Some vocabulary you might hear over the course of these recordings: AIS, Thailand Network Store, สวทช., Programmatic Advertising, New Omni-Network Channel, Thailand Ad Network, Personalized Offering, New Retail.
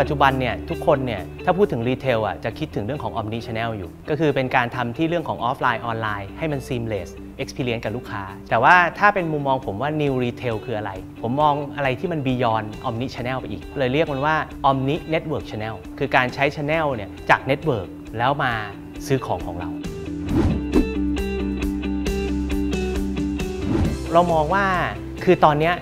ปัจจุบันเนี่ยทุกคนเนี่ยถ้าพูดถึงรีเทลอ่ะจะคิดถึงเรื่องของ Omni-Channel อยู่ก็คือเป็นการทำที่เรื่องของออฟไลน์ออนไลน์ให้มัน seamless experience กับลูกค้าแต่ว่าถ้าเป็นมุมมองผมว่า New Retail คืออะไรผมมองอะไรที่มัน beyond Omni-Channel ไปอีกเลยเรียกมันว่า Omni-Network Channel คือการใช้ Channel เนี่ยจาก Network แล้วมาซื้อของของเราเรามองว่าคือตอนนี้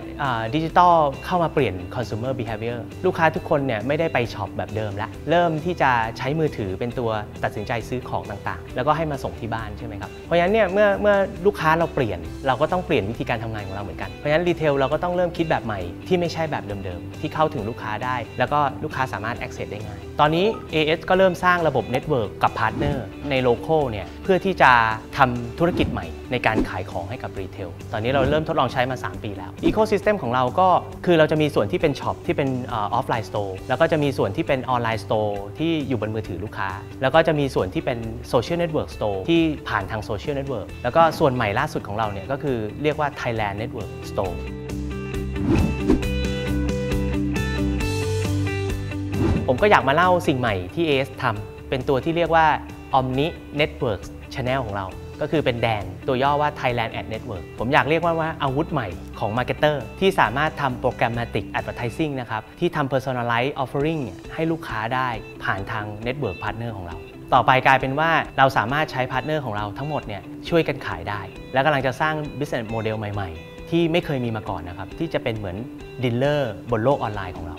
ดิจิตอลเข้ามาเปลี่ยน consumer behavior ลูกค้าทุกคนเนี่ยไม่ได้ไปช็อปแบบเดิมแล้วเริ่มที่จะใช้มือถือเป็นตัวตัดสินใจซื้อของต่างๆแล้วก็ให้มาส่งที่บ้านใช่ไหมครับเพราะฉะนั้นเนี่ยเมื่อลูกค้าเราเปลี่ยนเราก็ต้องเปลี่ยนวิธีการทำงานของเราเหมือนกันเพราะฉะนั้นรีเทลเราก็ต้องเริ่มคิดแบบใหม่ที่ไม่ใช่แบบเดิมๆที่เข้าถึงลูกค้าได้แล้วก็ลูกค้าสามารถ access ได้ง่ายตอนนี้ AIS ก็เริ่มสร้างระบบ network กับ partner ใน local เนี่ยเพื่อที่จะทำธุรกิจใหม่ในการขายของให้กับรีเทลตอนนี้เราเริ่มทดลองใช้มา3 ปีแล้วEcosystem ของเราก็คือเราจะมีส่วนที่เป็นช็อปที่เป็นออฟไลน์สโตร์แล้วก็จะมีส่วนที่เป็นออนไลน์สโตร์ที่อยู่บนมือถือลูกค้าแล้วก็จะมีส่วนที่เป็นโซเชียลเน็ตเวิร์กสโตร์ที่ผ่านทางโซเชียลเน็ตเวิร์กแล้วก็ส่วนใหม่ล่าสุดของเราเนี่ยก็คือเรียกว่า Thailand Network Storeผมก็อยากมาเล่าสิ่งใหม่ที่ AIS ทำเป็นตัวที่เรียกว่า Omni-Network Channel ของเราก็คือเป็นแดนตัวย่อว่า Thailand Ad Network ผมอยากเรียกว่าอาวุธใหม่ของ Marketer ที่สามารถทำ Programmatic Advertising นะครับที่ทำ Personalized Offering ให้ลูกค้าได้ผ่านทาง Network Partner ของเราต่อไปกลายเป็นว่าเราสามารถใช้ Partner ของเราทั้งหมดเนี่ยช่วยกันขายได้และกำลังจะสร้าง Business Model ใหม่ๆที่ไม่เคยมีมาก่อนนะครับที่จะเป็นเหมือน Dealer บนโลกออนไลน์ของเรา